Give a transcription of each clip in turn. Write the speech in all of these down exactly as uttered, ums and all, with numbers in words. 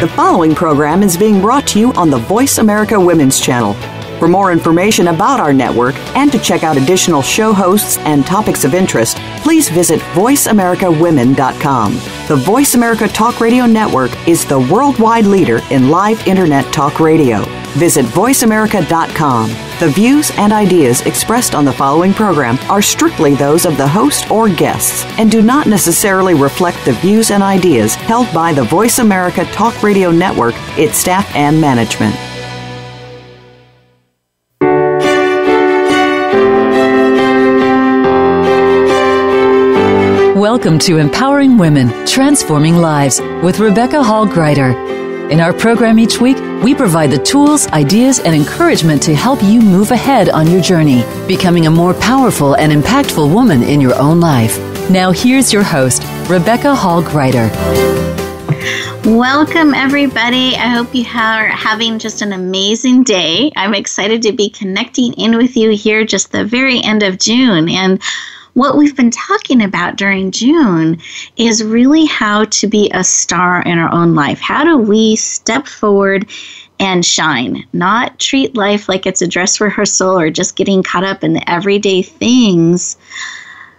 The following program is being brought to you on the Voice America Women's Channel. For more information about our network and to check out additional show hosts and topics of interest, please visit voice america women dot com. The Voice America Talk Radio Network is the worldwide leader in live Internet talk radio. Visit voice america dot com. The views and ideas expressed on the following program are strictly those of the host or guests and do not necessarily reflect the views and ideas held by the Voice America Talk Radio Network, its staff, and management. Welcome to Empowering Women, Transforming Lives with Rebecca Hall Gruyter. In our program each week, we provide the tools, ideas, and encouragement to help you move ahead on your journey, becoming a more powerful and impactful woman in your own life. Now here's your host, Rebecca Hall Gruyter. Welcome, everybody. I hope you are having just an amazing day. I'm excited to be connecting in with you here just the very end of June. And what we've been talking about during June is really how to be a star in our own life. How do we step forward and shine? Not treat life like it's a dress rehearsal or just getting caught up in the everyday things.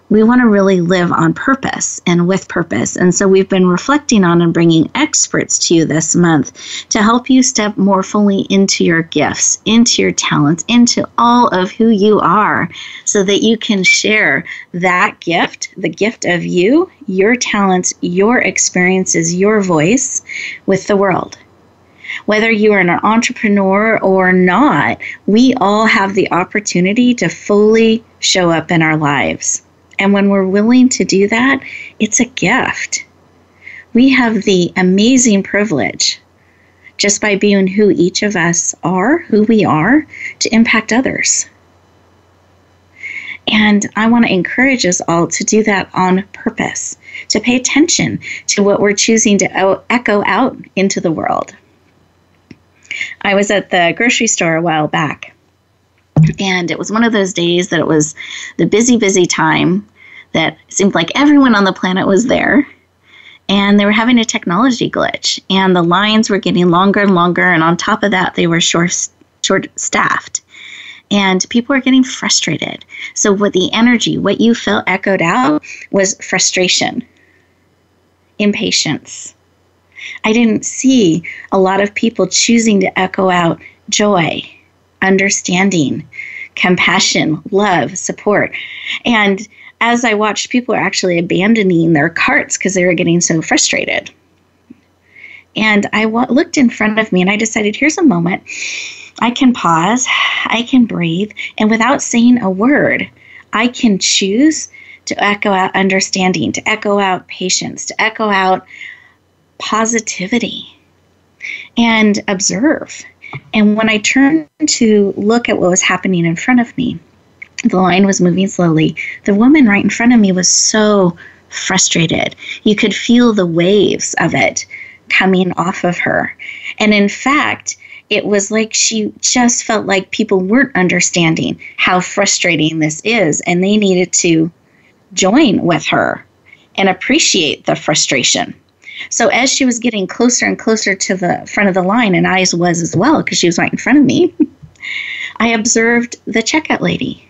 We want to really live on purpose and with purpose. And so we've been reflecting on and bringing experts to you this month to help you step more fully into your gifts, into your talents, into all of who you are, so that you can share that gift, the gift of you, your talents, your experiences, your voice with the world. Whether you are an entrepreneur or not, we all have the opportunity to fully show up in our lives. And when we're willing to do that, it's a gift. We have the amazing privilege, just by being who each of us are, who we are, to impact others. And I want to encourage us all to do that on purpose, to pay attention to what we're choosing to echo out into the world. I was at the grocery store a while back, and it was one of those days that it was the busy, busy time that seemed like everyone on the planet was there, and they were having a technology glitch, and the lines were getting longer and longer, and on top of that, they were short, short-staffed, and people were getting frustrated. So what the energy, what you felt echoed out was frustration, impatience. I didn't see a lot of people choosing to echo out joy, understanding, compassion, love, support. And as I watched, people are actually abandoning their carts because they were getting so frustrated. And I w- looked in front of me and I decided, here's a moment. I can pause, I can breathe, and without saying a word, I can choose to echo out understanding, to echo out patience, to echo out positivity, and observe. And when I turned to look at what was happening in front of me, the line was moving slowly. The woman right in front of me was so frustrated. You could feel the waves of it coming off of her. And in fact, it was like she just felt like people weren't understanding how frustrating this is, and they needed to join with her and appreciate the frustration. So as she was getting closer and closer to the front of the line, and I was as well because she was right in front of me, I observed the checkout lady.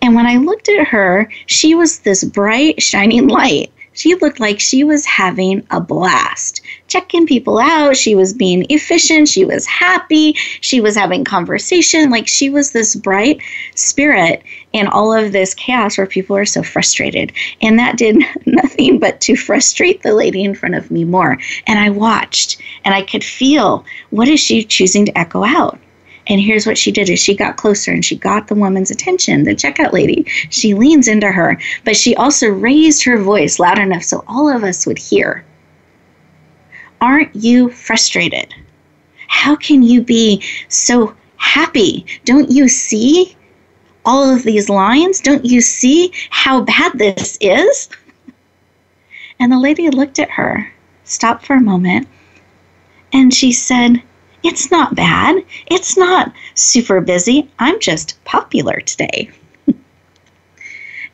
And when I looked at her, she was this bright, shining light. She looked like she was having a blast, checking people out. She was being efficient. She was happy. She was having conversation. Like, she was this bright spirit in all of this chaos where people are so frustrated. And that did nothing but to frustrate the lady in front of me more. And I watched, and I could feel, what is she choosing to echo out? And here's what she did, is she got closer and she got the woman's attention, the checkout lady. She leans into her, but she also raised her voice loud enough so all of us would hear. Aren't you frustrated? How can you be so happy? Don't you see all of these lines? Don't you see how bad this is? And the lady looked at her, stopped for a moment, and she said, it's not bad. It's not super busy. I'm just popular today.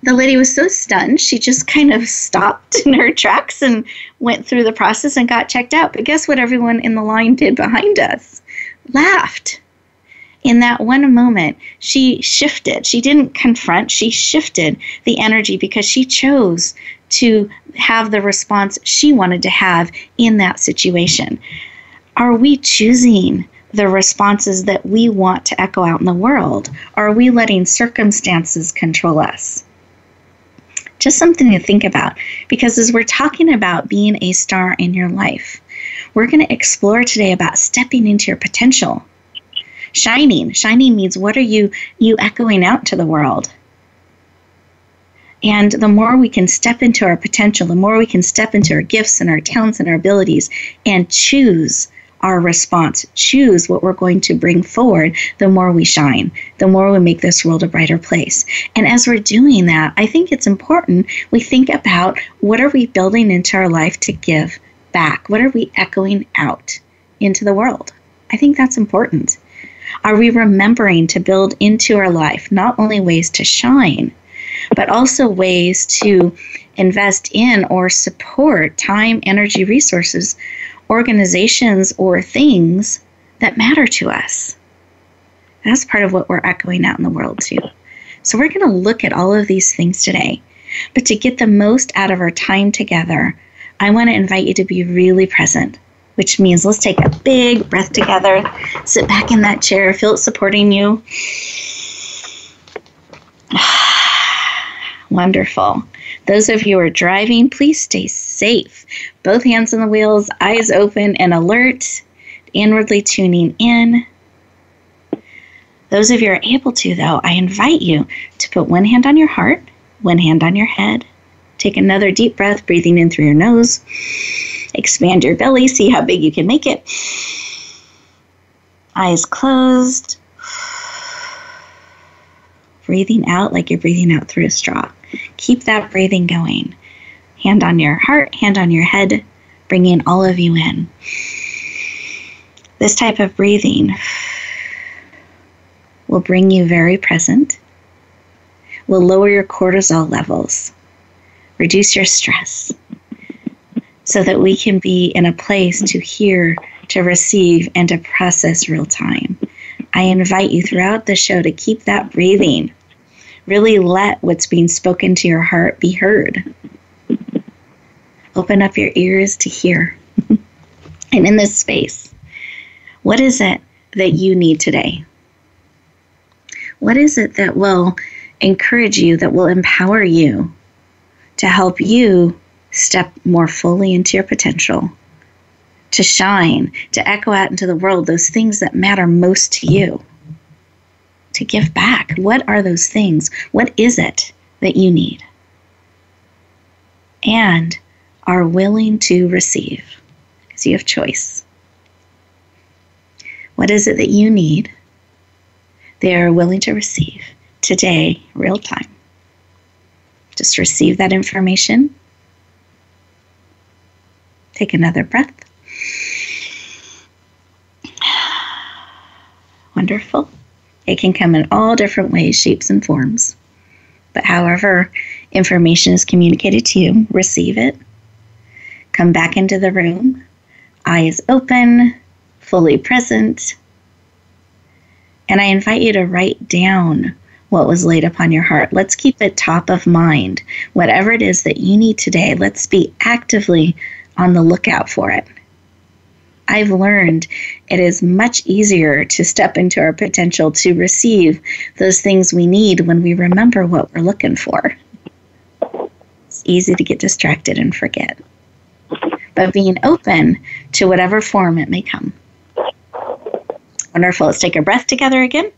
the lady was so stunned, she just kind of stopped in her tracks and went through the process and got checked out. But guess what everyone in the line did behind us? Laughed. In that one moment, she shifted. She didn't confront. She shifted the energy because she chose to have the response she wanted to have in that situation. Are we choosing the responses that we want to echo out in the world? Are we letting circumstances control us? Just something to think about, because as we're talking about being a star in your life, we're going to explore today about stepping into your potential. Shining. Shining means what are you, you echoing out to the world? And the more we can step into our potential, the more we can step into our gifts and our talents and our abilities and choose our response, choose what we're going to bring forward, the more we shine, the more we make this world a brighter place. And as we're doing that, I think it's important we think about what are we building into our life to give back? What are we echoing out into the world? I think that's important. Are we remembering to build into our life not only ways to shine, but also ways to invest in or support time, energy, resources, organizations, or things that matter to us? That's part of what we're echoing out in the world too. So we're going to look at all of these things today. But to get the most out of our time together, I want to invite you to be really present, which means let's take a big breath together, sit back in that chair, feel it supporting you. Wonderful. Those of you who are driving, please stay safe. Both hands on the wheels, eyes open and alert, inwardly tuning in. Those of you who are able to, though, I invite you to put one hand on your heart, one hand on your head. Take another deep breath, breathing in through your nose. Expand your belly, see how big you can make it. Eyes closed. Breathing out like you're breathing out through a straw. Keep that breathing going. Hand on your heart, hand on your head, bringing all of you in. This type of breathing will bring you very present, will lower your cortisol levels, reduce your stress, so that we can be in a place to hear, to receive, and to process real time. I invite you throughout the show to keep that breathing. Really let what's being spoken to your heart be heard. Open up your ears to hear. And in this space, what is it that you need today? What is it that will encourage you, that will empower you to help you step more fully into your potential, to shine, to echo out into the world those things that matter most to you? To give back. What are those things? What is it that you need and are willing to receive? Because you have choice. What is it that you need? They are willing to receive today, real time. Just receive that information. Take another breath. Wonderful. It can come in all different ways, shapes, and forms. But however information is communicated to you, receive it. Come back into the room, eyes open, fully present. And I invite you to write down what was laid upon your heart. Let's keep it top of mind. Whatever it is that you need today, let's be actively on the lookout for it. I've learned it is much easier to step into our potential, to receive those things we need when we remember what we're looking for. It's easy to get distracted and forget. But being open to whatever form it may come. Wonderful. Let's take a breath together again.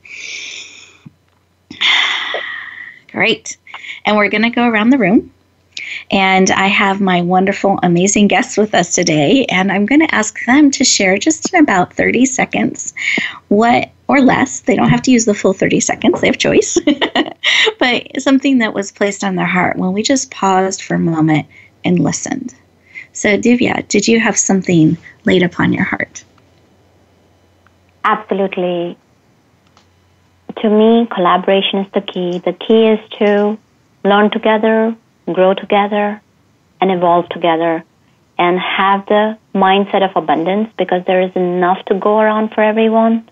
Great. And we're going to go around the room. And I have my wonderful, amazing guests with us today, and I'm going to ask them to share just in about thirty seconds what or less. They don't have to use the full thirty seconds. They have choice. But something that was placed on their heart when we just paused for a moment and listened. So, Divya, did you have something laid upon your heart? Absolutely. To me, collaboration is the key. The key is to learn together, grow together, and evolve together, and have the mindset of abundance, because there is enough to go around for everyone.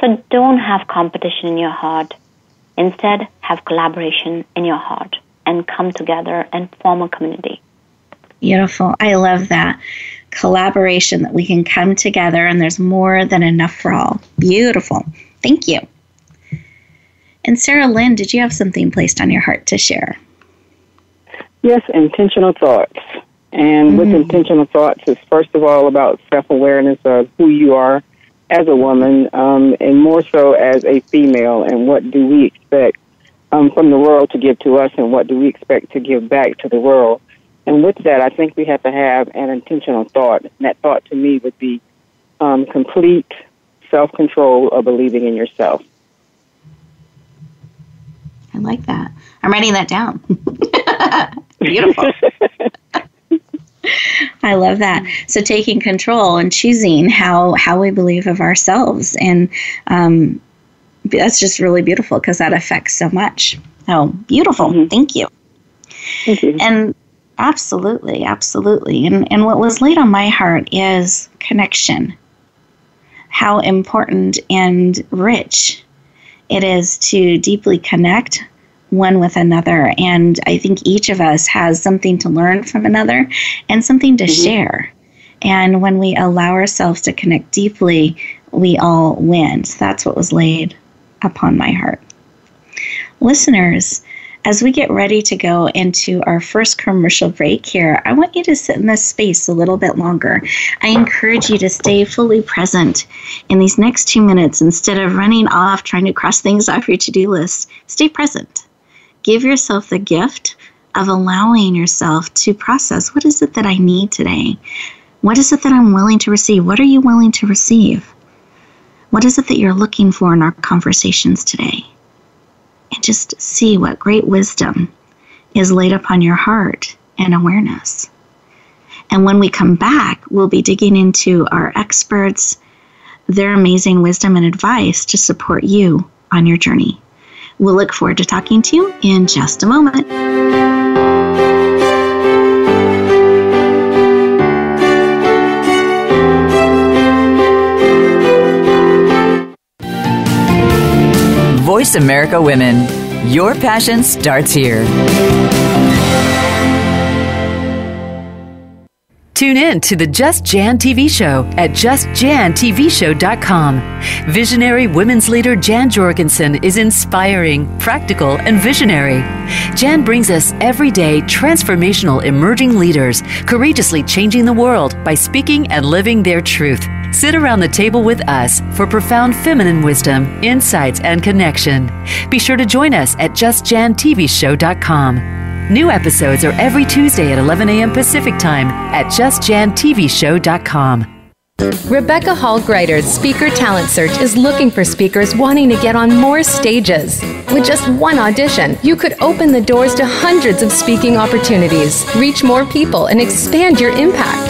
So don't have competition in your heart. Instead, have collaboration in your heart and come together and form a community. Beautiful. I love that. Collaboration, that we can come together and there's more than enough for all. Beautiful. Thank you. And Sarahlyn, did you have something placed on your heart to share? Yes, intentional thoughts. And mm-hmm. with intentional thoughts, it's first of all about self-awareness of who you are as a woman, um, and more so as a female, and what do we expect um, from the world to give to us, and what do we expect to give back to the world. And with that, I think we have to have an intentional thought. And that thought to me would be um, complete self-control of believing in yourself. I like that. I'm writing that down. Beautiful. I love that. So taking control and choosing how, how we believe of ourselves. And um, that's just really beautiful, because that affects so much. Oh, beautiful. Mm-hmm. Thank you. Thank you. And absolutely, absolutely. And, and what was laid on my heart is connection. How important and rich it is to deeply connect one with another. And I think each of us has something to learn from another and something to mm-hmm. share. And when we allow ourselves to connect deeply, we all win. So that's what was laid upon my heart. Listeners, as we get ready to go into our first commercial break here, I want you to sit in this space a little bit longer. I encourage you to stay fully present in these next two minutes instead of running off trying to cross things off your to-do list. Stay present. Give yourself the gift of allowing yourself to process, what is it that I need today? What is it that I'm willing to receive? What are you willing to receive? What is it that you're looking for in our conversations today? And just see what great wisdom is laid upon your heart and awareness. And when we come back, we'll be digging into our experts, their amazing wisdom and advice to support you on your journey. We'll look forward to talking to you in just a moment. Voice America Women. Your passion starts here. Tune in to the Just Jan T V Show at Just Jan T V Show dot com. Visionary women's leader Jan Jorgensen is inspiring, practical, and visionary. Jan brings us everyday transformational emerging leaders courageously changing the world by speaking and living their truth. Sit around the table with us for profound feminine wisdom, insights, and connection. Be sure to join us at Just Jan T V Show dot com. New episodes are every Tuesday at eleven a.m. Pacific Time at Just Jan T V Show dot com. Rebecca Hall Gruyter's Speaker Talent Search is looking for speakers wanting to get on more stages. With just one audition, you could open the doors to hundreds of speaking opportunities, reach more people, and expand your impact.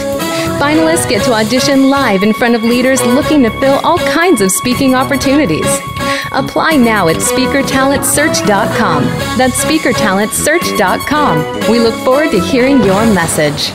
Finalists get to audition live in front of leaders looking to fill all kinds of speaking opportunities. Apply now at Speaker Talent Search dot com. That's Speaker Talent Search dot com. We look forward to hearing your message.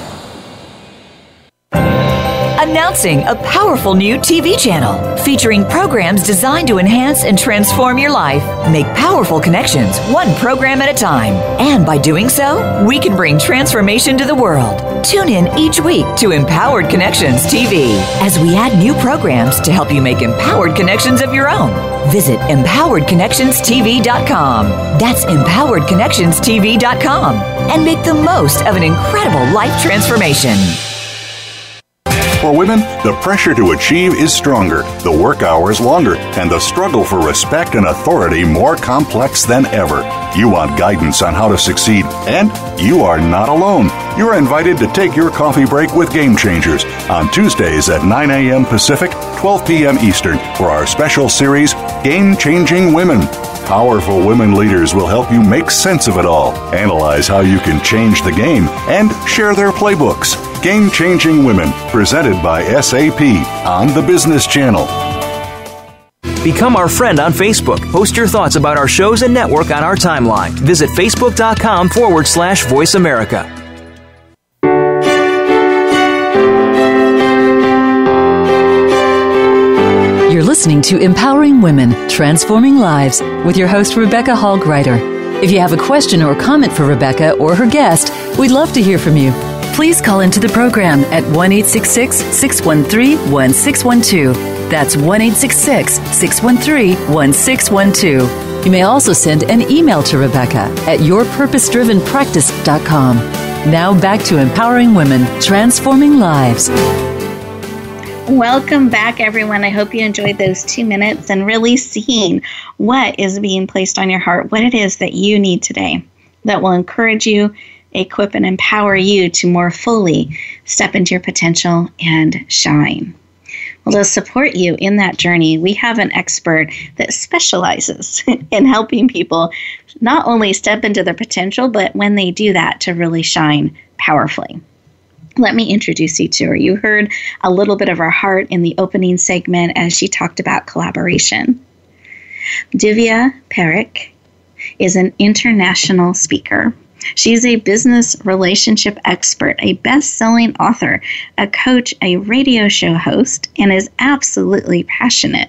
Announcing a powerful new T V channel featuring programs designed to enhance and transform your life. Make powerful connections one program at a time. And by doing so, we can bring transformation to the world. Tune in each week to Empowered Connections T V as we add new programs to help you make empowered connections of your own. Visit empowered connections T V dot com. That's empowered connections T V dot com. And make the most of an incredible life transformation. For women, the pressure to achieve is stronger, the work hours longer, and the struggle for respect and authority more complex than ever. You want guidance on how to succeed, and you are not alone. You're invited to take your coffee break with Game Changers on Tuesdays at nine a.m. Pacific, twelve p.m. Eastern for our special series, Game Changing Women. Powerful women leaders will help you make sense of it all, analyze how you can change the game, and share their playbooks. Game Changing Women, presented by S A P on the Business Channel. Become our friend on Facebook. Post your thoughts about our shows and network on our timeline. Visit Facebook.com forward slash Voice America. You're listening to Empowering Women, Transforming Lives with your host, Rebecca Hall Gruyter. If you have a question or comment for Rebecca or her guest, we'd love to hear from you. Please call into the program at one eight six six, six one three, one six one two. That's one eight six six, six one three, one six one two. You may also send an email to Rebecca at your purpose driven practice dot com. Now back to Empowering Women, Transforming Lives. Welcome back, everyone. I hope you enjoyed those two minutes and really seeing what is being placed on your heart, what it is that you need today that will encourage you, equip, and empower you to more fully step into your potential and shine. Well, to support you in that journey, we have an expert that specializes in helping people not only step into their potential, but when they do that, to really shine powerfully. Let me introduce you to her. You heard a little bit of her heart in the opening segment as she talked about collaboration. Divya Parekh is an international speaker. She's a business relationship expert, a best-selling author, a coach, a radio show host, and is absolutely passionate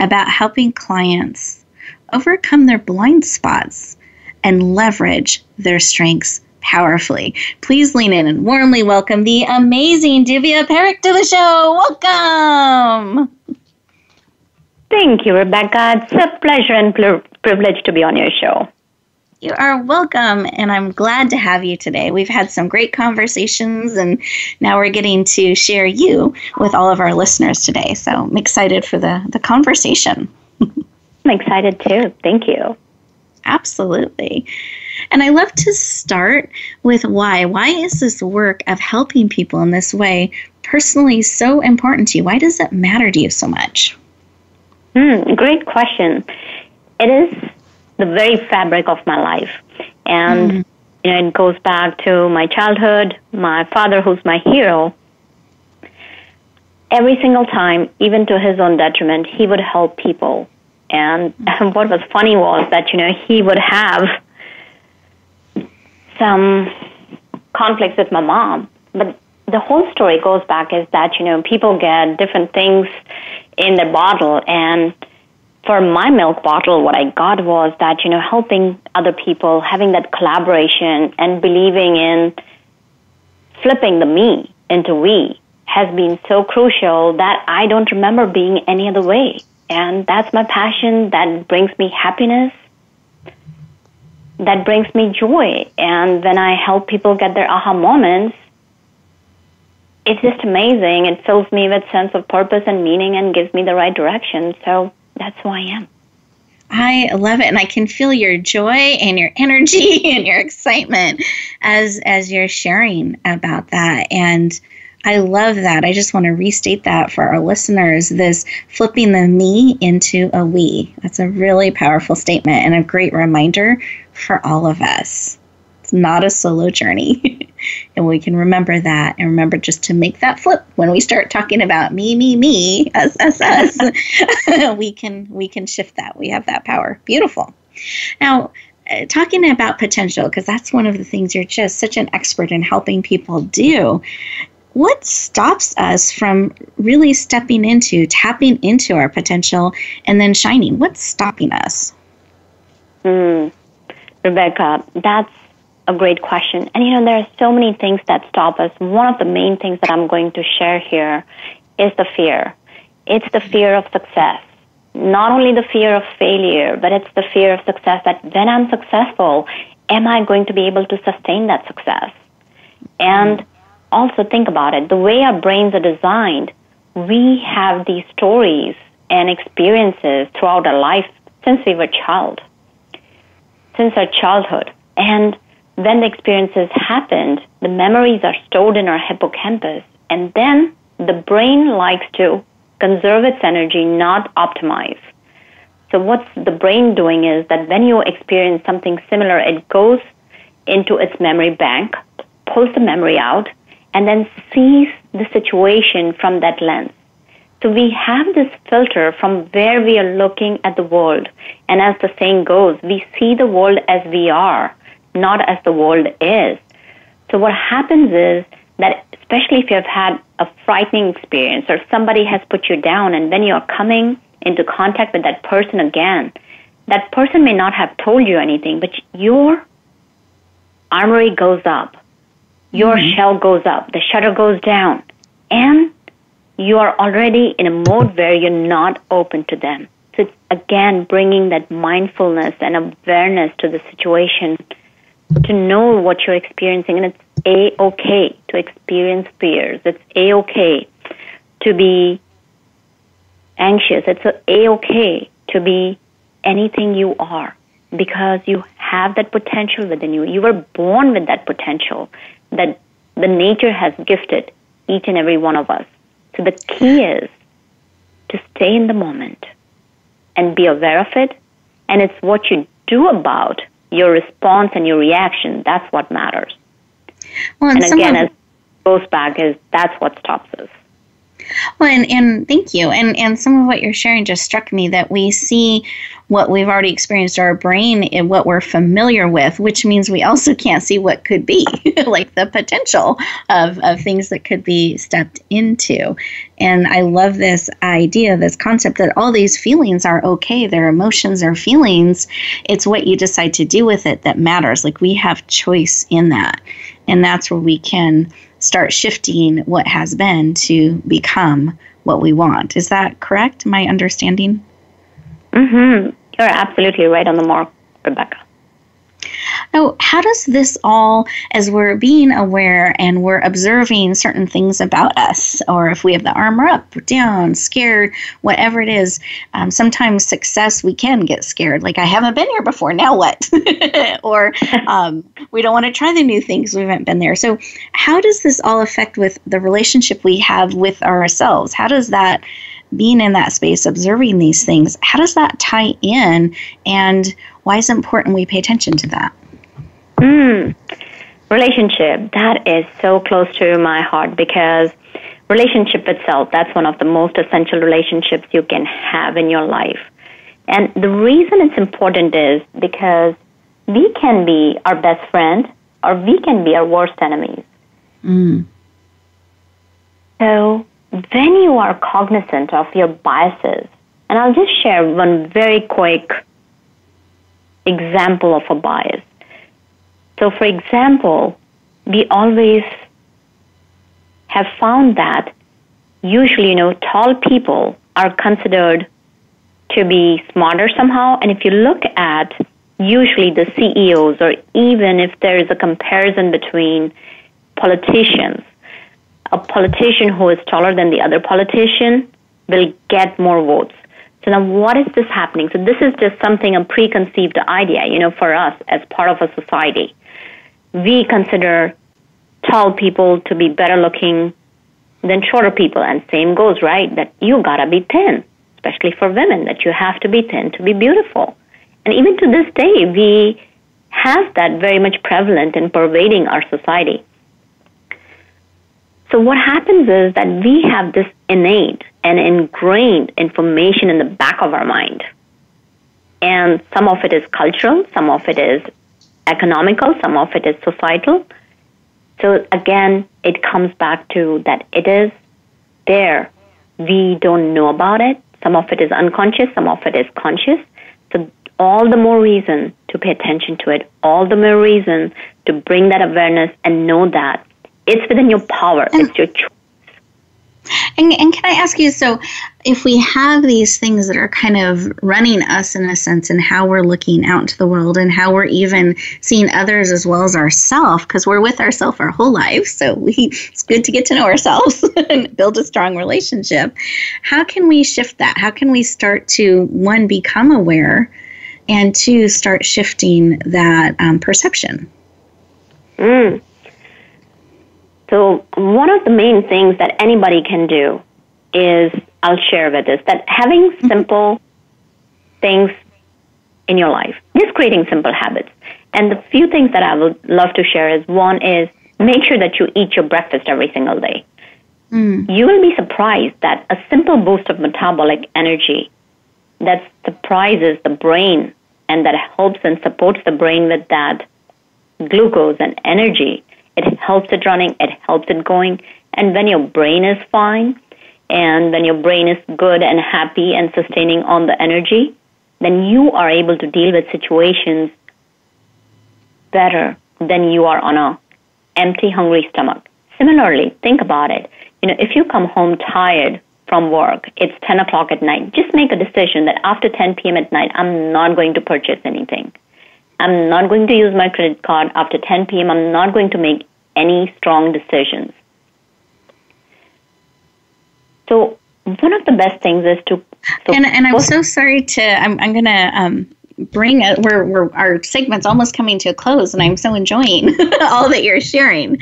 about helping clients overcome their blind spots and leverage their strengths powerfully. Please lean in and warmly welcome the amazing Divya Parekh to the show. Welcome. Thank you, Rebecca. It's a pleasure and pl- privilege to be on your show. You are welcome, and I'm glad to have you today. We've had some great conversations, and now we're getting to share you with all of our listeners today. So I'm excited for the, the conversation. I'm excited too. Thank you. Absolutely. And I love to start with why. Why is this work of helping people in this way personally so important to you? Why does it matter to you so much? Mm, great question. It is the very fabric of my life. And mm. you know, it goes back to my childhood, my father, who's my hero. Every single time, even to his own detriment, he would help people. And mm. what was funny was that, you know, he would have some conflicts with my mom, but the whole story goes back is that, you know, people get different things in their bottle, and for my milk bottle, what I got was that, you know, helping other people, having that collaboration and believing in flipping the me into we has been so crucial that I don't remember being any other way. And that's my passion. That brings me happiness. That brings me joy. And when I help people get their aha moments, it's just amazing. It fills me with sense of purpose and meaning and gives me the right direction. So that's who I am. I love it. And I can feel your joy and your energy and your excitement as as you're sharing about that. And I love that. I just want to restate that for our listeners, this flipping the me into a we. That's a really powerful statement and a great reminder for all of us. It's not a solo journey. And we can remember that, and remember just to make that flip when we start talking about me, me, me, us, us, us. we can we can shift that. We have that power. Beautiful. Now, uh, talking about potential, because that's one of the things you're just such an expert in helping people do. What stops us from really stepping into, tapping into our potential and then shining? What's stopping us? Mm, Rebecca, that's a great question. And, you know, there are so many things that stop us. One of the main things that I'm going to share here is the fear. It's the fear of success. Not only the fear of failure, but it's the fear of success that when I'm successful, am I going to be able to sustain that success? And also think about it, the way our brains are designed, we have these stories and experiences throughout our life since we were child, since our childhood. And when the experiences happened, the memories are stored in our hippocampus, and then the brain likes to conserve its energy, not optimize. So what's the brain doing is that when you experience something similar, it goes into its memory bank, pulls the memory out, and then sees the situation from that lens. So we have this filter from where we are looking at the world. And as the saying goes, we see the world as we are, not as the world is. So what happens is that especially if you have had a frightening experience or somebody has put you down, and when you are coming into contact with that person again, that person may not have told you anything, but your armory goes up, your mm-hmm. shell goes up, the shutter goes down, and you are already in a mode where you're not open to them. So it's, again, bringing that mindfulness and awareness to the situation to know what you're experiencing. And it's A-okay to experience fears. It's A-okay to be anxious. It's A-okay to be anything you are, because you have that potential within you. You were born with that potential that the nature has gifted each and every one of us. So the key is to stay in the moment and be aware of it. And it's what you do about your response and your reaction. That's what matters. Well, and, and again, as it goes back, is that's what stops us. Well, and, and thank you. And and some of what you're sharing just struck me, that we see what we've already experienced, our brain, and what we're familiar with, which means we also can't see what could be, like the potential of, of things that could be stepped into. And I love this idea, this concept that all these feelings are okay. They're emotions, they're feelings. It's what you decide to do with it that matters. Like, we have choice in that. And that's where we can start shifting what has been to become what we want. Is that correct? My understanding? Mm-hmm. You're absolutely right on the mark, Rebecca. Now, how does this all, as we're being aware and we're observing certain things about us, or if we have the armor up, down, scared, whatever it is, um, sometimes success, we can get scared. Like, I haven't been here before, now what? Or um, we don't want to try the new things, we haven't been there. So how does this all affect with the relationship we have with ourselves? How does that, being in that space, observing these things, how does that tie in, and why is it important we pay attention to that? Mm. Relationship, that is so close to my heart, because relationship itself, that's one of the most essential relationships you can have in your life. And the reason it's important is because we can be our best friend or we can be our worst enemies. Mm. So when you are cognizant of your biases, and I'll just share one very quick example of a bias. So, for example, we always have found that usually, you know, tall people are considered to be smarter somehow. And if you look at usually the C E Os, or even if there is a comparison between politicians, a politician who is taller than the other politician will get more votes. So now what is this happening? So this is just something, a preconceived idea, you know, for us as part of a society. We consider tall people to be better looking than shorter people. And same goes, right, that you gotta be thin, especially for women, that you have to be thin to be beautiful. And even to this day, we have that very much prevalent and pervading our society. So what happens is that we have this innate and ingrained information in the back of our mind. And some of it is cultural, some of it is economical, some of it is societal. So again, it comes back to that it is there. We don't know about it. Some of it is unconscious, some of it is conscious. So all the more reason to pay attention to it, all the more reason to bring that awareness and know that it's within your power. It's your choice. And, and can I ask you, so if we have these things that are kind of running us, in a sense, and how we're looking out into the world and how we're even seeing others as well as ourselves, because we're with ourselves our whole lives, so we, it's good to get to know ourselves and build a strong relationship. How can we shift that? How can we start to, one, become aware, and two, start shifting that um, perception? Mm. So one of the main things that anybody can do is, I'll share with this, that having simple things in your life, just creating simple habits. And the few things that I would love to share is, one is make sure that you eat your breakfast every single day. Mm. You will be surprised that a simple boost of metabolic energy that surprises the brain and that helps and supports the brain with that glucose and energy, it helps it running, it helps it going. And when your brain is fine and when your brain is good and happy and sustaining on the energy, then you are able to deal with situations better than you are on a empty, hungry stomach. Similarly, think about it. You know, if you come home tired from work, it's ten o'clock at night, just make a decision that after ten p.m. at night, I'm not going to purchase anything. I'm not going to use my credit card. After ten p.m., I'm not going to make any strong decisions. So one of the best things is to... So and and I'm so sorry to... I'm, I'm going to... Um, bring it we're, we're our segment's almost coming to a close, and I'm so enjoying all that you're sharing.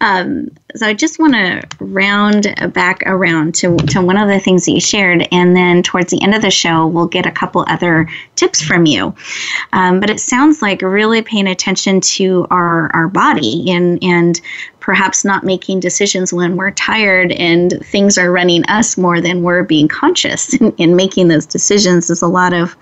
Um, so I just want to round back around to, to one of the things that you shared, and then towards the end of the show we'll get a couple other tips from you. Um, but it sounds like really paying attention to our our body and and perhaps not making decisions when we're tired and things are running us more than we're being conscious in, in making those decisions is a lot of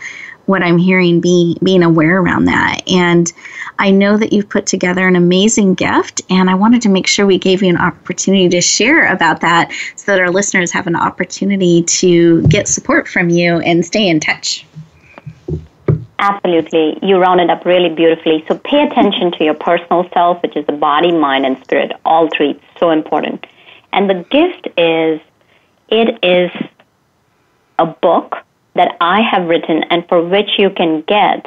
what I'm hearing, be, being aware around that. And I know that you've put together an amazing gift, and I wanted to make sure we gave you an opportunity to share about that so that our listeners have an opportunity to get support from you and stay in touch. Absolutely. You rounded up really beautifully. So pay attention to your personal self, which is the body, mind, and spirit. All three. It's so important. And the gift is, it is a book that I have written and for which you can get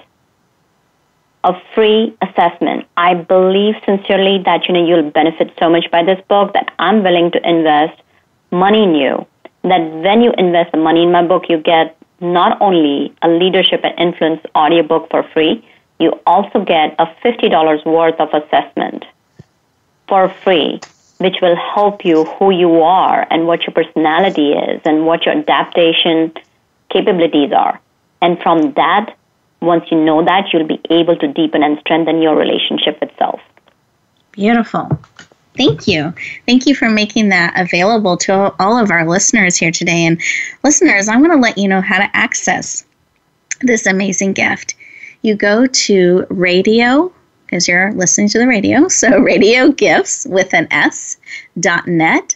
a free assessment. I believe sincerely that, you know, you'll benefit so much by this book that I'm willing to invest money in you. That when you invest the money in my book, you get not only a leadership and influence audiobook for free, you also get a fifty dollars worth of assessment for free, which will help you who you are and what your personality is and what your adaptation capabilities are. And from that, once you know that, you'll be able to deepen and strengthen your relationship with self. Beautiful. Thank you. Thank you for making that available to all of our listeners here today. And listeners, I'm going to let you know how to access this amazing gift. You go to radio, because you're listening to the radio, so radiogifts with an S dot net.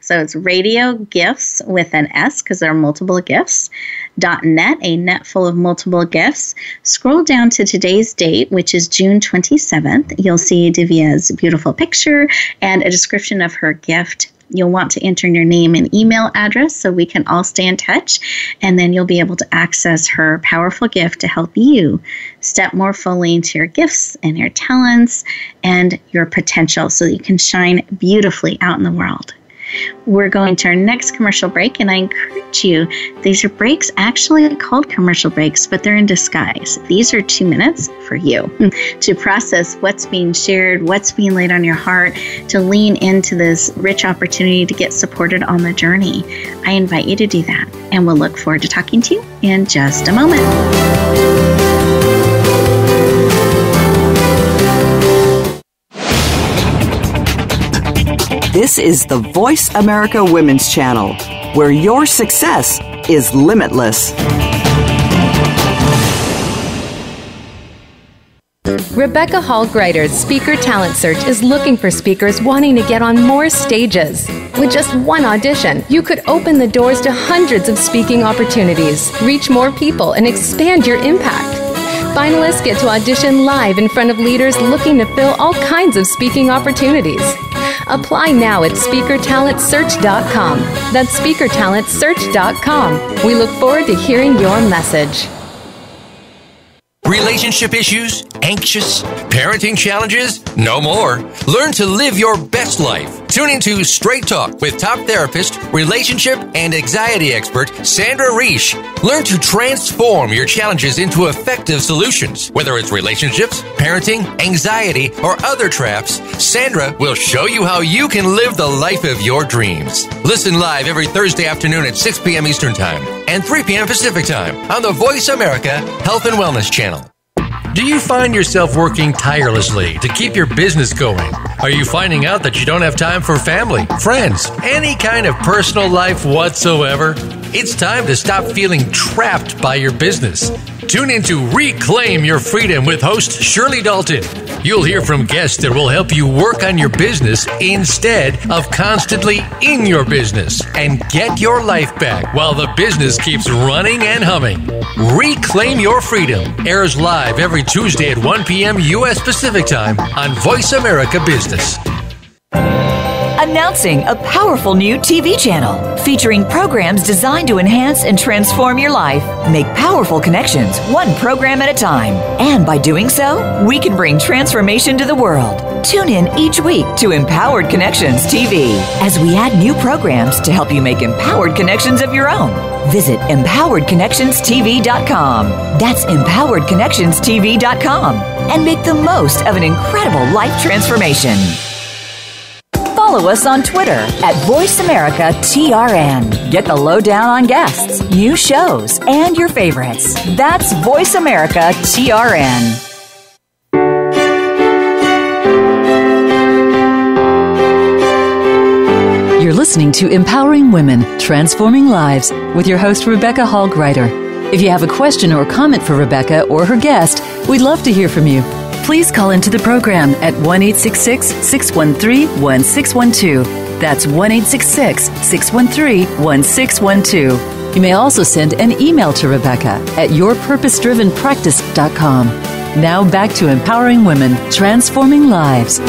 So it's radio gifts with an S, because there are multiple gifts, dot net, a net full of multiple gifts. Scroll down to today's date, which is June twenty-seventh. You'll see Divya's beautiful picture and a description of her gift. You'll want to enter your name and email address so we can all stay in touch, and then you'll be able to access her powerful gift to help you step more fully into your gifts and your talents and your potential so that you can shine beautifully out in the world. We're going to our next commercial break, and I encourage you, these are breaks actually called commercial breaks, but they're in disguise. These are two minutes for you to process what's being shared, what's being laid on your heart, to lean into this rich opportunity to get supported on the journey. I invite you to do that, and we'll look forward to talking to you in just a moment. This is the Voice America Women's Channel, where your success is limitless. Rebecca Hall Gruyter's Speaker Talent Search is looking for speakers wanting to get on more stages. With just one audition, you could open the doors to hundreds of speaking opportunities, reach more people, and expand your impact. Finalists get to audition live in front of leaders looking to fill all kinds of speaking opportunities. Apply now at Speaker Talent Search dot com. That's Speaker Talent Search dot com. We look forward to hearing your message. Relationship issues? Anxious? Parenting challenges? No more. Learn to live your best life. Tune into Straight Talk with top therapist, relationship, and anxiety expert Sandra Reisch. Learn to transform your challenges into effective solutions. Whether it's relationships, parenting, anxiety, or other traps, Sandra will show you how you can live the life of your dreams. Listen live every Thursday afternoon at six p.m. Eastern Time and three p.m. Pacific Time on the Voice America Health and Wellness Channel. Do you find yourself working tirelessly to keep your business going? Are you finding out that you don't have time for family, friends, any kind of personal life whatsoever? It's time to stop feeling trapped by your business. Tune in to Reclaim Your Freedom with host Shirley Dalton. You'll hear from guests that will help you work on your business instead of constantly in your business and get your life back while the business keeps running and humming. Reclaim Your Freedom airs live every Tuesday at one p.m. U S Pacific Time on Voice America Business. Announcing a powerful new T V channel featuring programs designed to enhance and transform your life. Make powerful connections one program at a time. And by doing so, we can bring transformation to the world. Tune in each week to Empowered Connections T V as we add new programs to help you make empowered connections of your own. Visit empowered connections t v dot com. That's empowered connections t v dot com. And make the most of an incredible life transformation. Follow us on Twitter at Voice America T R N. Get the lowdown on guests, new shows, and your favorites. That's Voice America T R N. You're listening to Empowering Women, Transforming Lives with your host, Rebecca Hall Gruyter. If you have a question or comment for Rebecca or her guest, we'd love to hear from you. Please call into the program at one eight six six, six one three, one six one two. That's one eight six six, six one three, one six one two. You may also send an email to Rebecca at your purpose driven practice dot com. Now back to Empowering Women, Transforming Lives.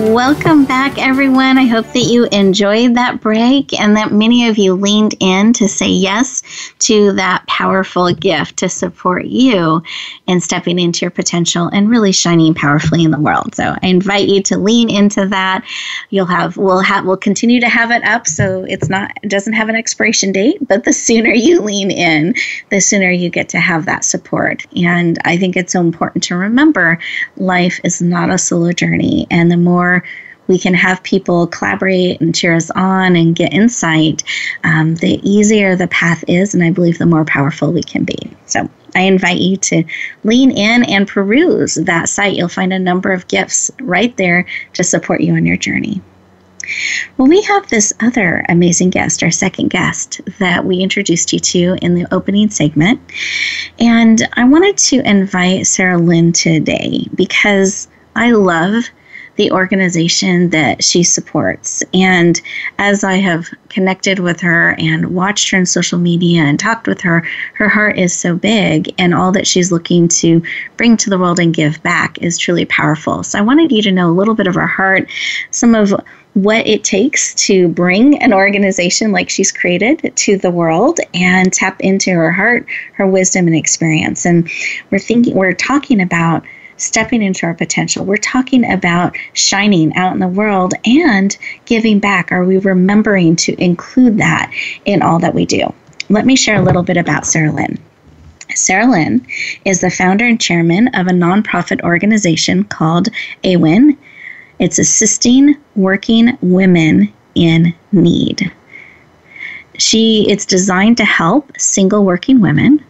Welcome back, everyone. I hope that you enjoyed that break and that many of you leaned in to say yes to that powerful gift to support you in stepping into your potential and really shining powerfully in the world. So I invite you to lean into that. You'll have we'll have we'll continue to have it up, so it's not it doesn't have an expiration date. But the sooner you lean in, the sooner you get to have that support. And I think it's so important to remember, life is not a solo journey, and the more we can have people collaborate and cheer us on and get insight, um, the easier the path is, and I believe the more powerful we can be. So I invite you to lean in and peruse that site. You'll find a number of gifts right there to support you on your journey. Well, we have this other amazing guest, our second guest, that we introduced you to in the opening segment. And I wanted to invite Sarahlyn today because I love the organization that she supports. And as I have connected with her and watched her on social media and talked with her, her heart is so big, and all that she's looking to bring to the world and give back is truly powerful. So I wanted you to know a little bit of her heart, some of what it takes to bring an organization like she's created to the world, and tap into her heart, her wisdom, and experience. And we're thinking, we're talking about stepping into our potential. We're talking about shining out in the world and giving back. Are we remembering to include that in all that we do? Let me share a little bit about Sarahlyn. Sarahlyn is the founder and chairman of a nonprofit organization called AWWIN. It's Assisting Working Women in Need. She it's designed to help single working women.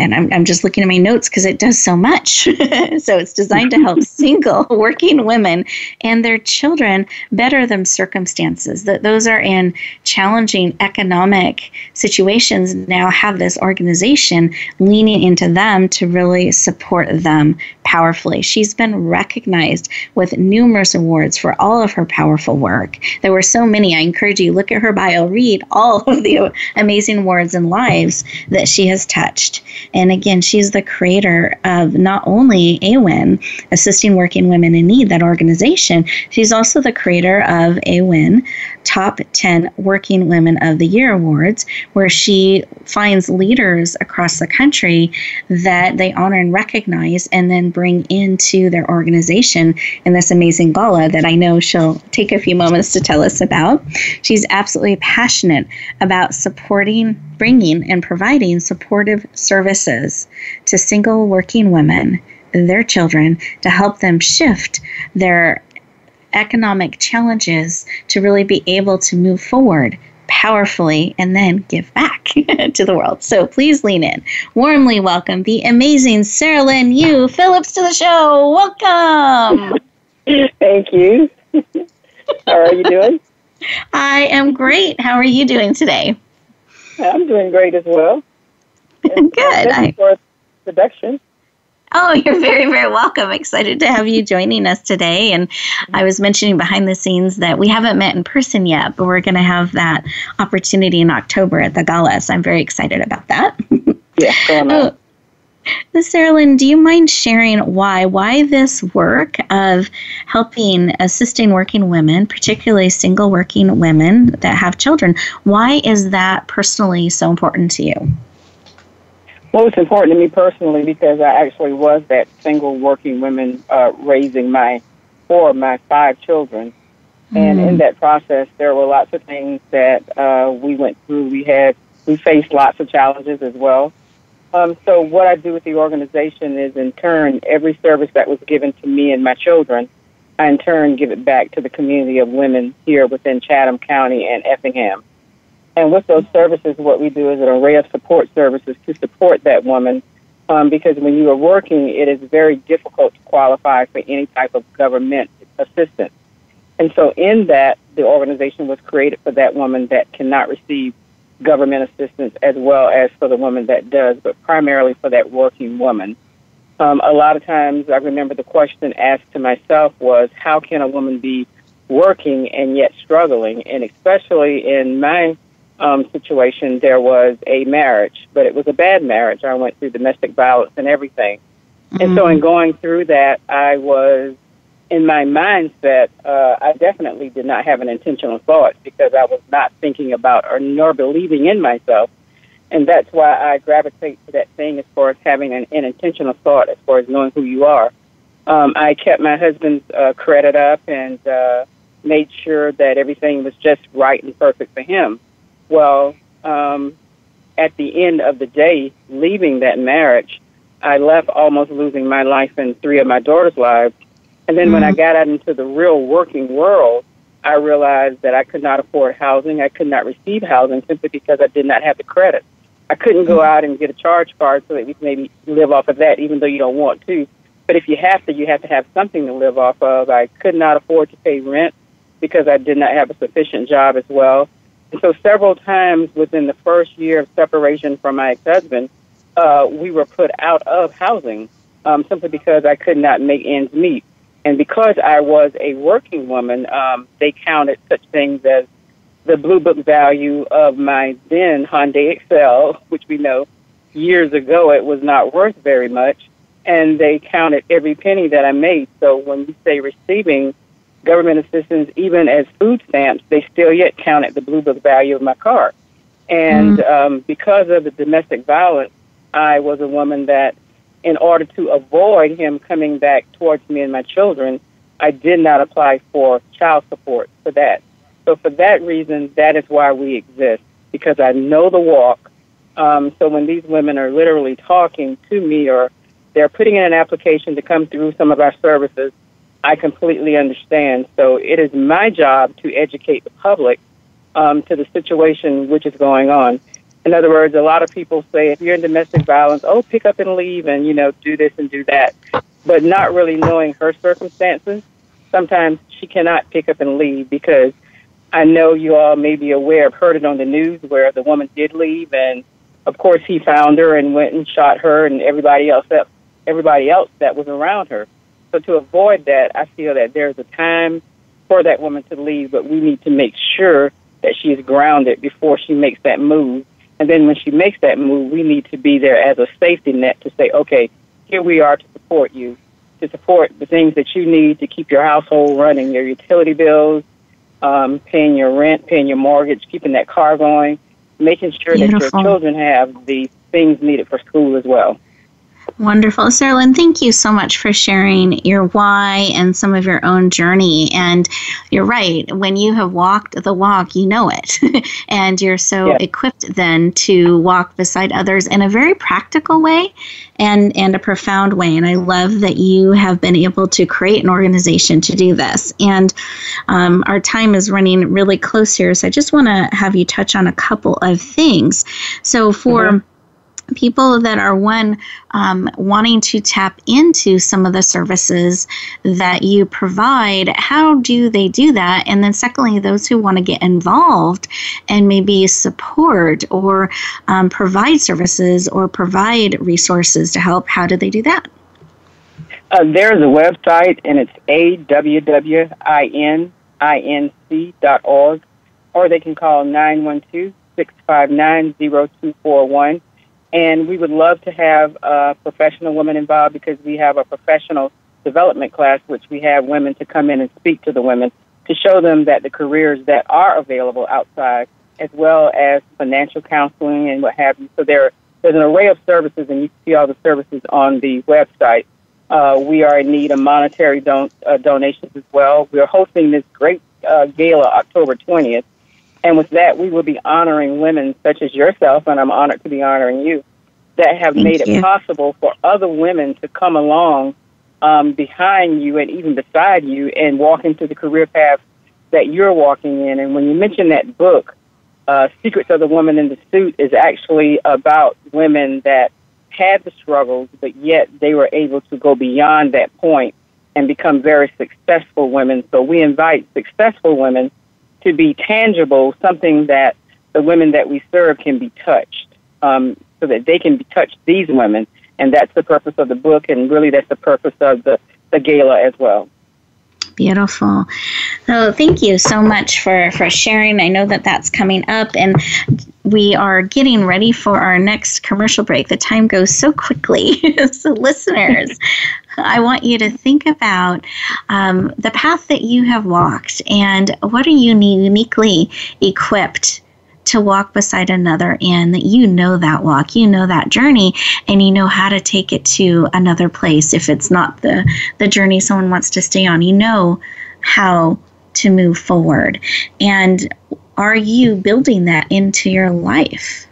And I'm, I'm just looking at my notes because it does so much. So it's designed to help single working women and their children better them circumstances. That those are in challenging economic situations now have this organization leaning into them to really support them powerfully. She's been recognized with numerous awards for all of her powerful work. There were so many. I encourage you, look at her bio, read all of the amazing awards and lives that she has touched. And again, she's the creator of not only AWWIN, Assisting Working Women in Need, that organization, she's also the creator of AWWIN Top ten Working Women of the Year Awards, where she finds leaders across the country that they honor and recognize and then bring into their organization in this amazing gala that I know she'll take a few moments to tell us about. She's absolutely passionate about supporting, bringing, and providing supportive services to single working women, their children, to help them shift their economic challenges to really be able to move forward powerfully, and then give back to the world. So please lean in. Warmly welcome the amazing Sarahlyn U. Phillips to the show. Welcome. Thank you. How are you doing? I am great. How are you doing today? I'm doing great as well. Good. Thank you for the introduction. Oh, you're very, very welcome. Excited to have you joining us today. And I was mentioning behind the scenes that we haven't met in person yet, but we're going to have that opportunity in October at the gala. So I'm very excited about that. Yes, oh, Sarahlyn, do you mind sharing why, why this work of helping, assisting working women, particularly single working women that have children, why is that personally so important to you? Well, it's important to me personally because I actually was that single working woman uh, raising my four of my five children. Mm-hmm. And in that process, there were lots of things that uh, we went through. We had, we faced lots of challenges as well. Um, so what I do with the organization is, in turn, every service that was given to me and my children, I in turn give it back to the community of women here within Chatham County and Effingham. And with those services, what we do is an array of support services to support that woman, um, because when you are working, it is very difficult to qualify for any type of government assistance. And so in that, the organization was created for that woman that cannot receive government assistance, as well as for the woman that does, but primarily for that working woman. Um, a lot of times, I remember the question asked to myself was, how can a woman be working and yet struggling? And especially in my Um, situation, there was a marriage, but it was a bad marriage. I went through domestic violence and everything. Mm-hmm. And so in going through that, I was, in my mindset, uh, I definitely did not have an intentional thought because I was not thinking about or nor believing in myself. And that's why I gravitate to that thing as far as having an, an intentional thought, as far as knowing who you are. Um, I kept my husband's uh, credit up and uh, made sure that everything was just right and perfect for him. Well, um, at the end of the day, leaving that marriage, I left almost losing my life and three of my daughters' lives. And then mm-hmm. when I got out into the real working world, I realized that I could not afford housing. I could not receive housing simply because I did not have the credit. I couldn't mm-hmm. go out and get a charge card so that we could maybe live off of that, even though you don't want to. But if you have to, you have to have something to live off of. I could not afford to pay rent because I did not have a sufficient job as well. And so several times within the first year of separation from my ex-husband, uh, we were put out of housing um, simply because I could not make ends meet. And because I was a working woman, um, they counted such things as the blue book value of my then Hyundai Excel, which we know years ago it was not worth very much, and they counted every penny that I made. So when we say receiving government assistance, even as food stamps, they still yet counted the blue book value of my car. And mm-hmm. um, because of the domestic violence, I was a woman that, in order to avoid him coming back towards me and my children, I did not apply for child support for that. So for that reason, that is why we exist, because I know the walk. Um, so when these women are literally talking to me or they're putting in an application to come through some of our services, I completely understand. So it is my job to educate the public um, to the situation which is going on. In other words, a lot of people say if you're in domestic violence, oh, pick up and leave and, you know, do this and do that, but not really knowing her circumstances. Sometimes she cannot pick up and leave because I know you all may be aware of, heard it on the news where the woman did leave and, of course, he found her and went and shot her and everybody else that, everybody else that was around her. So to avoid that, I feel that there's a time for that woman to leave, but we need to make sure that she is grounded before she makes that move. And then when she makes that move, we need to be there as a safety net to say, okay, here we are to support you, to support the things that you need to keep your household running, your utility bills, um, paying your rent, paying your mortgage, keeping that car going, making sure Beautiful. That your children have the things needed for school as well. Wonderful. Sarahlyn, thank you so much for sharing your why and some of your own journey. And you're right. When you have walked the walk, you know it. And you're so yeah. equipped then to walk beside others in a very practical way and, and a profound way. And I love that you have been able to create an organization to do this. And um, our time is running really close here. So I just want to have you touch on a couple of things. So for... Mm-hmm. People that are, one, um, wanting to tap into some of the services that you provide, how do they do that? And then secondly, those who want to get involved and maybe support or um, provide services or provide resources to help, how do they do that? Uh, there's a website, and it's A W W I N dot org, or they can call nine one two, six five nine, zero two four one. And we would love to have uh, professional women involved, because we have a professional development class, which we have women to come in and speak to the women to show them that the careers that are available outside, as well as financial counseling and what have you. So there, there's an array of services, and you can see all the services on the website. Uh, we are in need of monetary don- uh, donations as well. We're hosting this great uh, gala October twentieth. And with that, we will be honoring women such as yourself, and I'm honored to be honoring you, that have Thank made it you. possible for other women to come along um, behind you and even beside you and walk into the career path that you're walking in. And when you mention that book, uh, Secrets of the Woman in the Suit is actually about women that had the struggles, but yet they were able to go beyond that point and become very successful women. So we invite successful women to be tangible, something that the women that we serve can be touched, um, so that they can be touched, these women. And that's the purpose of the book, and really that's the purpose of the, the gala as well. Beautiful. Oh, thank you so much for, for sharing. I know that that's coming up, and we are getting ready for our next commercial break. The time goes so quickly. So listeners, I want you to think about um, the path that you have walked, and what are you uniquely equipped to walk beside another in, that you know that walk, you know that journey, and you know how to take it to another place. If it's not the, the journey someone wants to stay on, you know how to move forward. And are you building that into your life?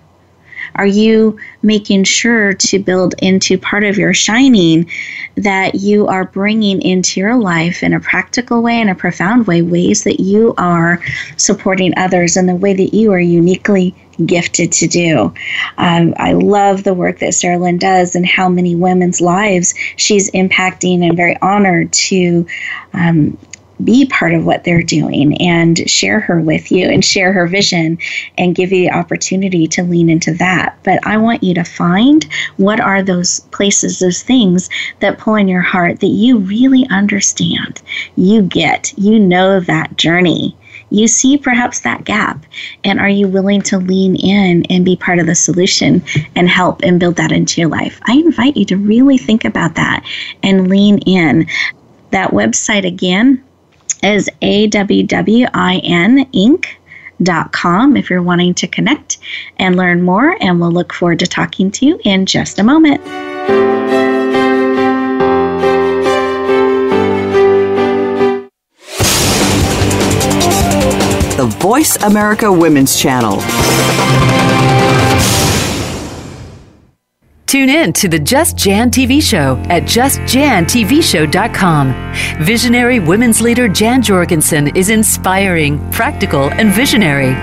Are you making sure to build into part of your shining that you are bringing into your life in a practical way, in a profound way, ways that you are supporting others in the way that you are uniquely gifted to do? Um, I love the work that Sarahlyn does and how many women's lives she's impacting, and very honored to um, be part of what they're doing and share her with you and share her vision and give you the opportunity to lean into that. But I want you to find what are those places, those things that pull in your heart that you really understand, you get, you know that journey. You see perhaps that gap, and are you willing to lean in and be part of the solution and help and build that into your life? I invite you to really think about that and lean in. That website again is A W W I N Inc dot com if you're wanting to connect and learn more, and we'll look forward to talking to you in just a moment. The Voice America Women's Channel. Tune in to the Just Jan T V Show at Just Jan T V Show dot com. Visionary women's leader Jan Jorgensen is inspiring, practical, and visionary.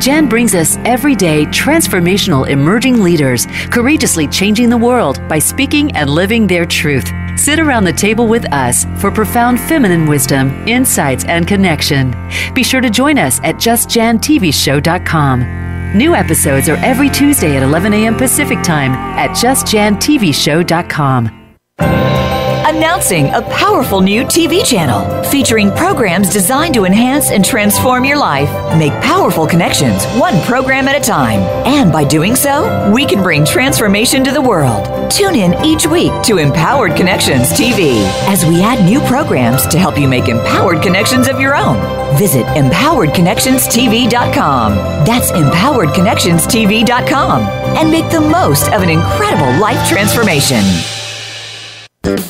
Jan brings us everyday transformational emerging leaders, courageously changing the world by speaking and living their truth. Sit around the table with us for profound feminine wisdom, insights, and connection. Be sure to join us at Just Jan T V Show dot com. New episodes are every Tuesday at eleven a.m. Pacific Time at Just Jan T V Show dot com. Announcing a powerful new T V channel featuring programs designed to enhance and transform your life. Make powerful connections one program at a time. And by doing so, we can bring transformation to the world. Tune in each week to Empowered Connections T V as we add new programs to help you make empowered connections of your own. Visit empowered connections T V dot com. That's empowered connections T V dot com. And make the most of an incredible life transformation.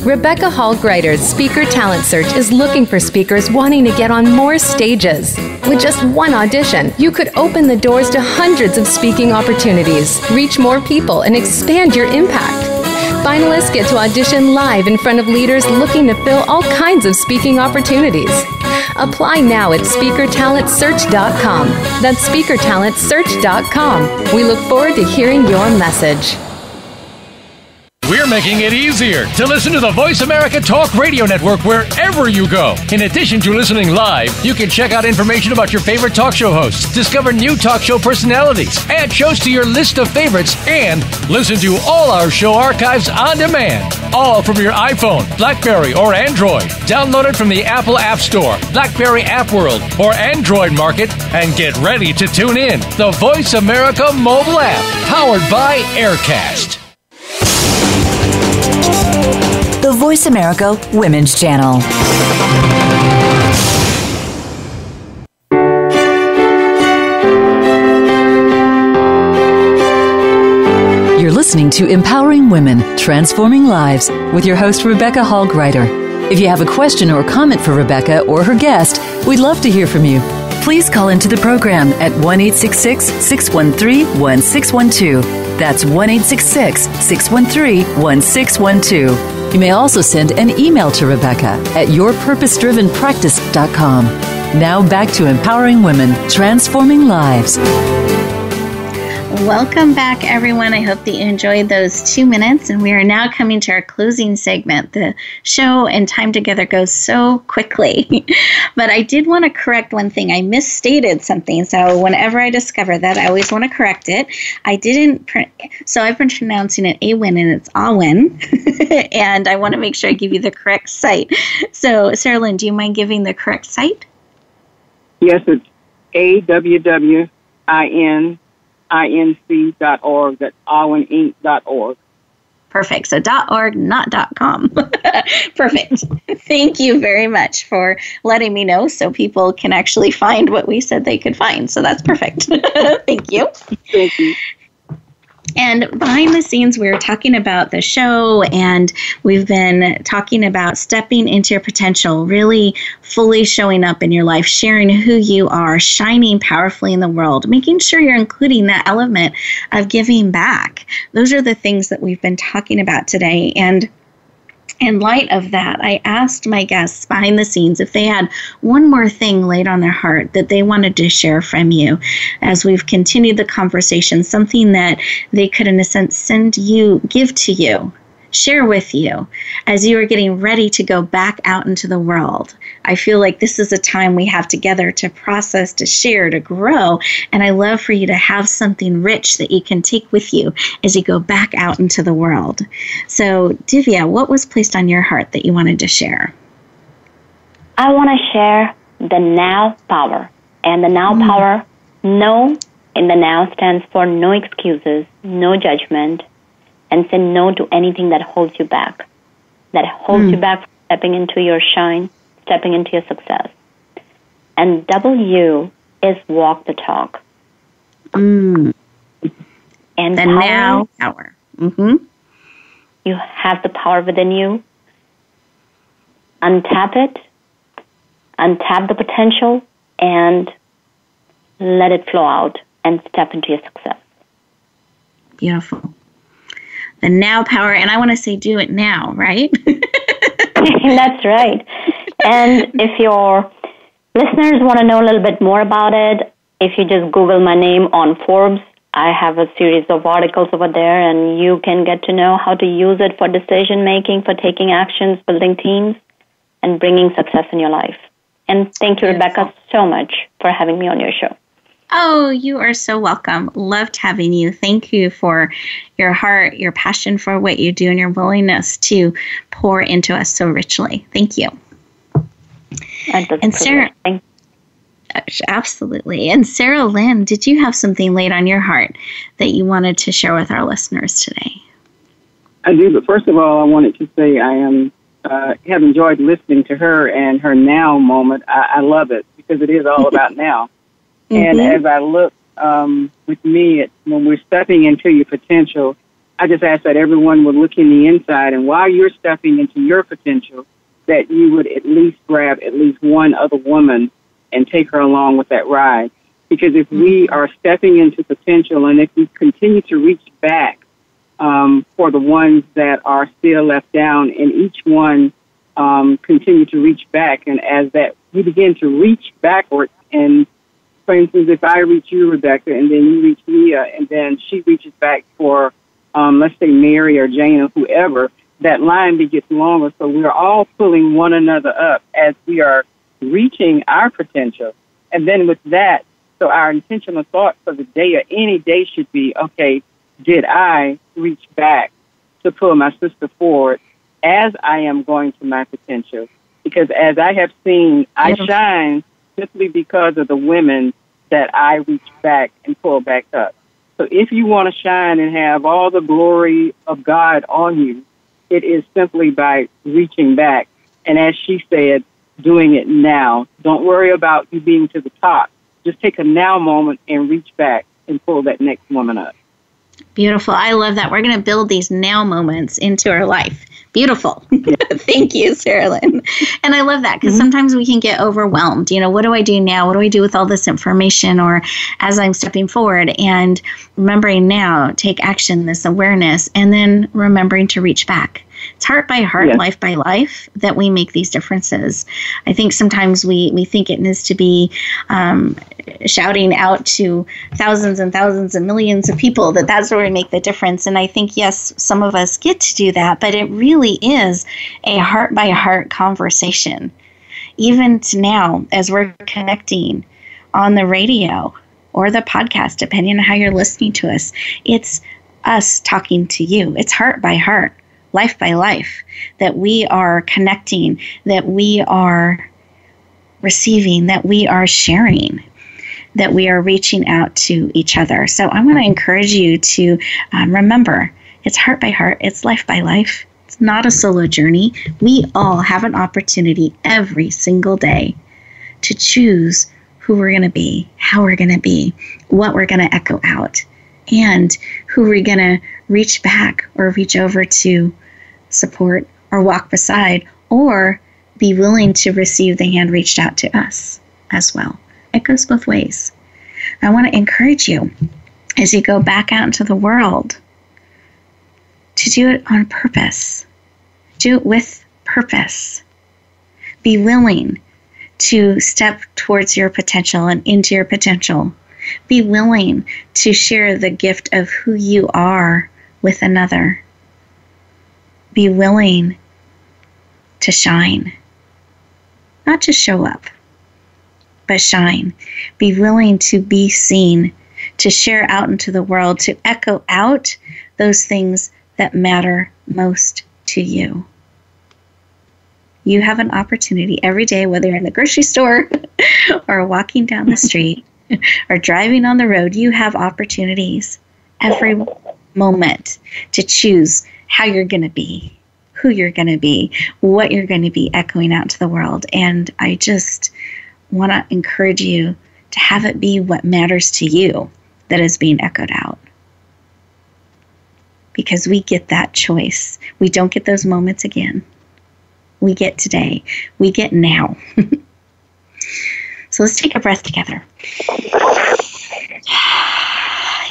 Rebecca Hall Gruyter's Speaker Talent Search is looking for speakers wanting to get on more stages. With just one audition, you could open the doors to hundreds of speaking opportunities, reach more people, and expand your impact. Finalists get to audition live in front of leaders looking to fill all kinds of speaking opportunities. Apply now at Speaker Talent Search dot com. That's Speaker Talent Search dot com. We look forward to hearing your message. We're making it easier to listen to the Voice America Talk Radio Network wherever you go. In addition to listening live, you can check out information about your favorite talk show hosts, discover new talk show personalities, add shows to your list of favorites, and listen to all our show archives on demand. All from your iPhone, BlackBerry, or Android. Download it from the Apple App Store, BlackBerry App World, or Android Market, and get ready to tune in. The Voice America mobile app, powered by Aircast. The Voice America Women's Channel. You're listening to Empowering Women, Transforming Lives with your host, Rebecca Hall Gruyter. If you have a question or comment for Rebecca or her guest, we'd love to hear from you. Please call into the program at one eight six six, six one three, one six one two. That's one eight six six, six one three, one six one two. You may also send an email to Rebecca at your purpose driven practice dot com. Now back to Empowering Women, Transforming Lives. Welcome back, everyone. I hope that you enjoyed those two minutes. And we are now coming to our closing segment. The show and time together goes so quickly. But I did want to correct one thing. I misstated something. So whenever I discover that, I always want to correct it. I didn't print. So I've been pronouncing it AWWIN and it's AWWIN. And I want to make sure I give you the correct site. So, Sarahlyn, do you mind giving the correct site? Yes, it's A W W I N. inc dot org. That's all in inc dot org. Perfect. So .org, not .com. Perfect. Thank you very much for letting me know so people can actually find what we said they could find. So that's perfect. Thank you. Thank you. And behind the scenes, we were talking about the show, and we've been talking about stepping into your potential, really fully showing up in your life, sharing who you are, shining powerfully in the world, making sure you're including that element of giving back. Those are the things that we've been talking about today. And in light of that, I asked my guests behind the scenes if they had one more thing laid on their heart that they wanted to share from you as we've continued the conversation, something that they could, in a sense, send you, give to you, share with you as you are getting ready to go back out into the world. I feel like this is a time we have together to process, to share, to grow. And I love for you to have something rich that you can take with you as you go back out into the world. So, Divya, what was placed on your heart that you wanted to share? I want to share the now power. And the now mm. power, no in the now stands for no excuses, no judgment, and say no to anything that holds you back, that holds mm. you back from stepping into your shine, stepping into your success. And W is walk the talk. Mm. And the power, now power. Mm-hmm. You have the power within you. Untap it, untap the potential, and let it flow out and step into your success. Beautiful. The now power, and I want to say do it now, right? That's right. And if your listeners want to know a little bit more about it, if you just Google my name on Forbes, I have a series of articles over there, and you can get to know how to use it for decision-making, for taking actions, building teams, and bringing success in your life. And thank you, Rebecca, so much for having me on your show. Oh, you are so welcome. Loved having you. Thank you for your heart, your passion for what you do, and your willingness to pour into us so richly. Thank you. And Sarah, thank you. Absolutely. And Sarahlyn, did you have something laid on your heart that you wanted to share with our listeners today? I do, but first of all, I wanted to say I am uh, have enjoyed listening to her and her now moment. I, I love it because it is all about now. And mm-hmm. as I look um, with me, at, when we're stepping into your potential, I just ask that everyone would look in the inside, and while you're stepping into your potential, that you would at least grab at least one other woman and take her along with that ride. Because if we are stepping into potential, and if we continue to reach back um, for the ones that are still left down, and each one um, continue to reach back, and as that we begin to reach backward, and for instance, if I reach you, Rebecca, and then you reach Leah, and then she reaches back for, um, let's say, Mary or Jane or whoever, that line gets longer. So we're all pulling one another up as we are reaching our potential. And then with that, so our intentional thought for the day or any day should be, okay, did I reach back to pull my sister forward as I am going to my potential? Because as I have seen, I yes. shine simply because of the women that I reach back and pull back up. So if you want to shine and have all the glory of God on you, it is simply by reaching back. And as she said, doing it now. Don't worry about you being to the top. Just take a now moment and reach back and pull that next woman up. Beautiful. I love that. We're going to build these now moments into our life. Beautiful. Yeah. Thank you, Sarahlyn. And I love that because mm-hmm. sometimes we can get overwhelmed. You know, what do I do now? What do I do with all this information? Or as I'm stepping forward and remembering now, take action, this awareness, and then remembering to reach back. It's heart by heart, yes. life by life that we make these differences. I think sometimes we, we think it needs to be um, shouting out to thousands and thousands and millions of people that that's where we make the difference. And I think, yes, some of us get to do that, but it really is a heart by heart conversation. Even to now, as we're connecting on the radio or the podcast, depending on how you're listening to us, it's us talking to you. It's heart by heart. Life by life, that we are connecting, that we are receiving, that we are sharing, that we are reaching out to each other. So I want to encourage you to um, remember, it's heart by heart, it's life by life. It's not a solo journey. We all have an opportunity every single day to choose who we're going to be, how we're going to be, what we're going to echo out, and who we're going to reach back or reach over to support or walk beside or be willing to receive the hand reached out to us as well. It goes both ways. I want to encourage you as you go back out into the world to do it on purpose. Do it with purpose. Be willing to step towards your potential and into your potential. Be willing to share the gift of who you are with another. Be willing to shine. Not just show up, but shine. Be willing to be seen, to share out into the world, to echo out those things that matter most to you. You have an opportunity every day, whether you're in the grocery store or walking down the street, or driving on the road, you have opportunities every moment to choose how you're going to be, who you're going to be, what you're going to be echoing out to the world. And I just want to encourage you to have it be what matters to you that is being echoed out. Because we get that choice. We don't get those moments again. We get today. We get now. So let's take a breath together.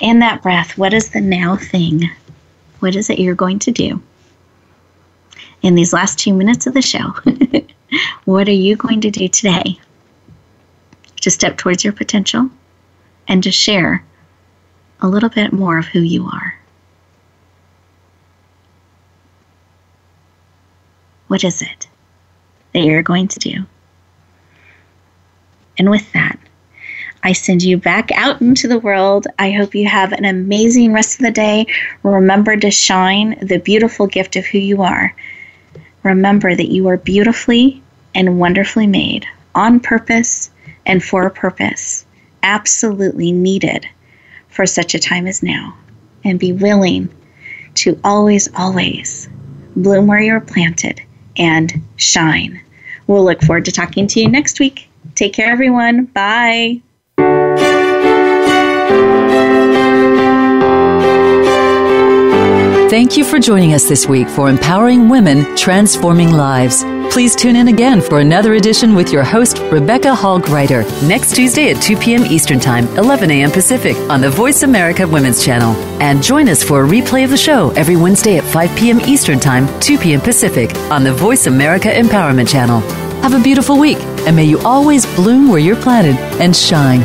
In that breath, what is the now thing? What is it you're going to do? In these last two minutes of the show, what are you going to do today to step towards your potential and to share a little bit more of who you are? What is it that you're going to do? And with that, I send you back out into the world. I hope you have an amazing rest of the day. Remember to shine the beautiful gift of who you are. Remember that you are beautifully and wonderfully made, on purpose and for a purpose, absolutely needed for such a time as now. And be willing to always, always bloom where you're planted and shine. We'll look forward to talking to you next week. Take care, everyone. Bye. Thank you for joining us this week for Empowering Women, Transforming Lives. Please tune in again for another edition with your host, Rebecca Hall Gruyter, next Tuesday at two p.m. Eastern Time, eleven a.m. Pacific, on the Voice America Women's Channel. And join us for a replay of the show every Wednesday at five p.m. Eastern Time, two p.m. Pacific, on the Voice America Empowerment Channel. Have a beautiful week, and may you always bloom where you're planted and shine.